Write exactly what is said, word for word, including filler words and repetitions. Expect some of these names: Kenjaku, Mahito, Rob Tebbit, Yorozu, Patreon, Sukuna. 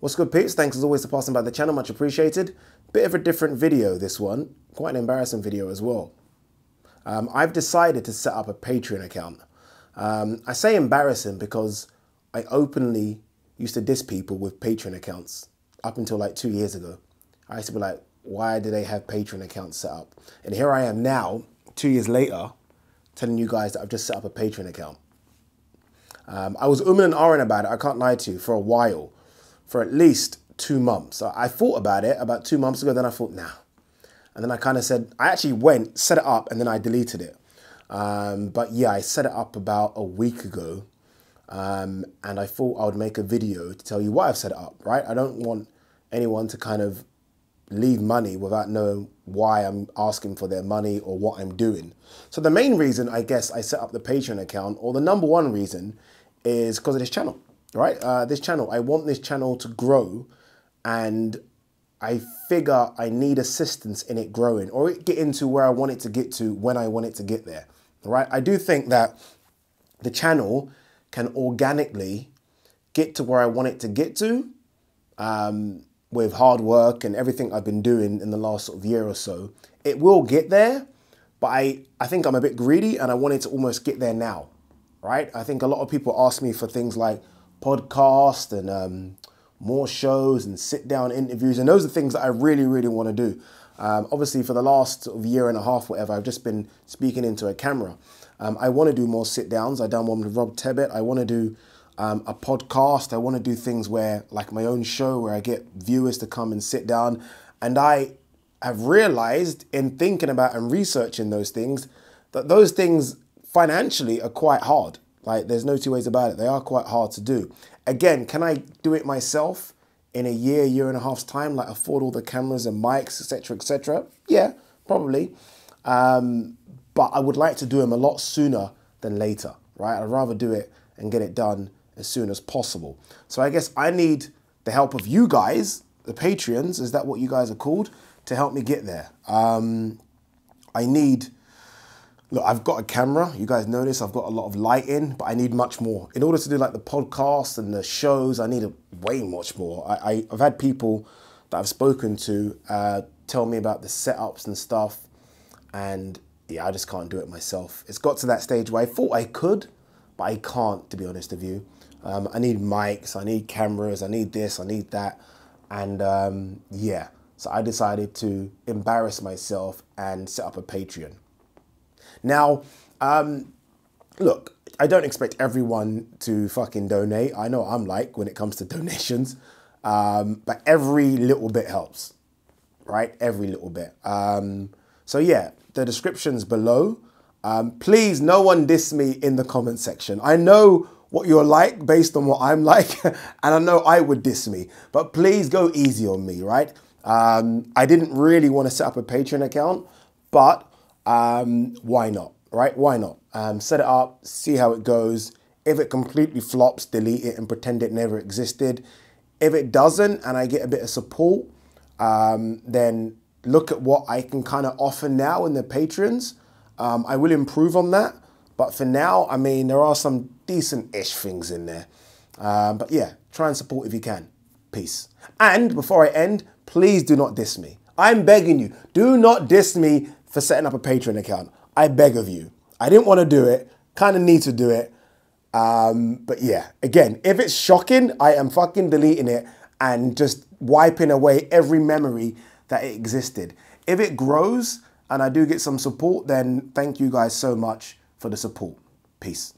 What's good, peeps? Thanks as always for passing by the channel, much appreciated. Bit of a different video this one, quite an embarrassing video as well. Um, I've decided to set up a Patreon account. Um, I say embarrassing because I openly used to diss people with Patreon accounts up until like two years ago. I used to be like, why do they have Patreon accounts set up? And here I am now, two years later, telling you guys that I've just set up a Patreon account. Um, I was umming and ahhing about it, I can't lie to you, for a while. For at least two months. I thought about it about two months ago, then I thought, nah. And then I kind of said, I actually went, set it up, and then I deleted it. Um, but yeah, I set it up about a week ago, um, and I thought I would make a video to tell you why I've set it up, right? I don't want anyone to kind of leave money without knowing why I'm asking for their money or what I'm doing. So the main reason, I guess, I set up the Patreon account, or the number one reason, is because of this channel. Right, uh, this channel, I want this channel to grow, and I figure I need assistance in it growing, or it get into where I want it to get to when I want it to get there, right? I do think that the channel can organically get to where I want it to get to um, with hard work and everything I've been doing in the last sort of year or so. It will get there, but I, I think I'm a bit greedy and I wanted to almost get there now, right? I think a lot of people ask me for things like podcast and um, more shows and sit down interviews. And those are things that I really, really want to do. Um, obviously, for the last sort of year and a half, whatever, I've just been speaking into a camera. Um, I want to do more sit downs. I've done one with Rob Tebbit. I want to do um, a podcast. I want to do things where, like my own show, where I get viewers to come and sit down. And I have realized in thinking about and researching those things, that those things financially are quite hard. Like, there's no two ways about it. They are quite hard to do. Again, can I do it myself in a year, year and a half's time? Like, afford all the cameras and mics, et cetera, et cetera? Yeah, probably. Um, but I would like to do them a lot sooner than later, right? I'd rather do it and get it done as soon as possible. So I guess I need the help of you guys, the Patreons, is that what you guys are called, to help me get there. Um, I need... Look, I've got a camera, you guys know this, I've got a lot of lighting, but I need much more. In order to do like the podcasts and the shows, I need a, way much more. I, I, I've had people that I've spoken to uh, tell me about the setups and stuff, and yeah, I just can't do it myself. It's got to that stage where I thought I could, but I can't, to be honest with you. Um, I need mics, I need cameras, I need this, I need that, and um, yeah. So I decided to embarrass myself and set up a Patreon. Now, um, look, I don't expect everyone to fucking donate. I know I'm like when it comes to donations, um, but every little bit helps, right? Every little bit. Um, so yeah, the description's below. Um, please, no one diss me in the comment section. I know what you're like based on what I'm like, and I know I would diss me, but please go easy on me, right? Um, I didn't really want to set up a Patreon account, but... Um, why not, right? Why not? Um, set it up, see how it goes. If it completely flops, delete it and pretend it never existed. If it doesn't and I get a bit of support, um, then look at what I can kind of offer now in the Patreons. Um, I will improve on that. But for now, I mean, there are some decent-ish things in there. Um, but yeah, try and support if you can. Peace. And before I end, please do not diss me. I'm begging you, do not diss me for setting up a Patreon account. I beg of you. I didn't want to do it, kind of need to do it. Um, but yeah, again, if it's shocking, I am fucking deleting it and just wiping away every memory that it existed. If it grows and I do get some support, then thank you guys so much for the support. Peace.